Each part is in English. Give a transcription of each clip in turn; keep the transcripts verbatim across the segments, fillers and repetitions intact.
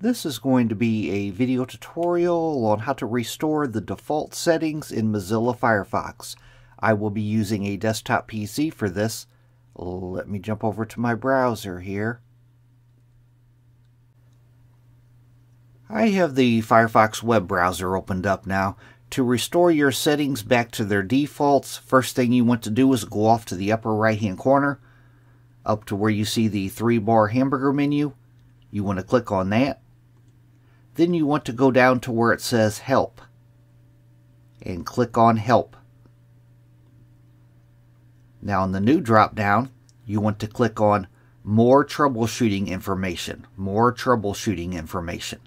This is going to be a video tutorial on how to restore the default settings in Mozilla Firefox. I will be using a desktop P C for this. Let me jump over to my browser here. I have the Firefox web browser opened up now. To restore your settings back to their defaults, first thing you want to do is go off to the upper right hand corner, up to where you see the three bar hamburger menu. You want to click on that. Then you want to go down to where it says Help and click on Help. Now in the new drop down, you want to click on More Troubleshooting Information. More Troubleshooting Information.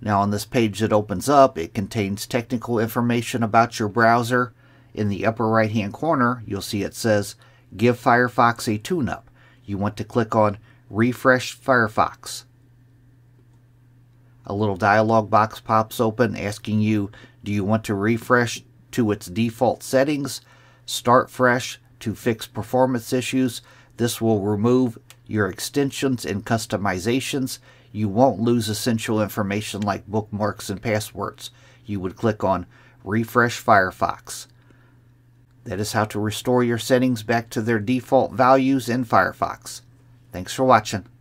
Now on this page that opens up, it contains technical information about your browser. In the upper right hand corner, you'll see it says Give Firefox a Tune-Up. You want to click on Refresh Firefox. A little dialog box pops open asking you, do you want to refresh to its default settings, start fresh to fix performance issues? This will remove your extensions and customizations. You won't lose essential information like bookmarks and passwords. You would click on Refresh Firefox. That is how to restore your settings back to their default values in Firefox. Thanks for watching.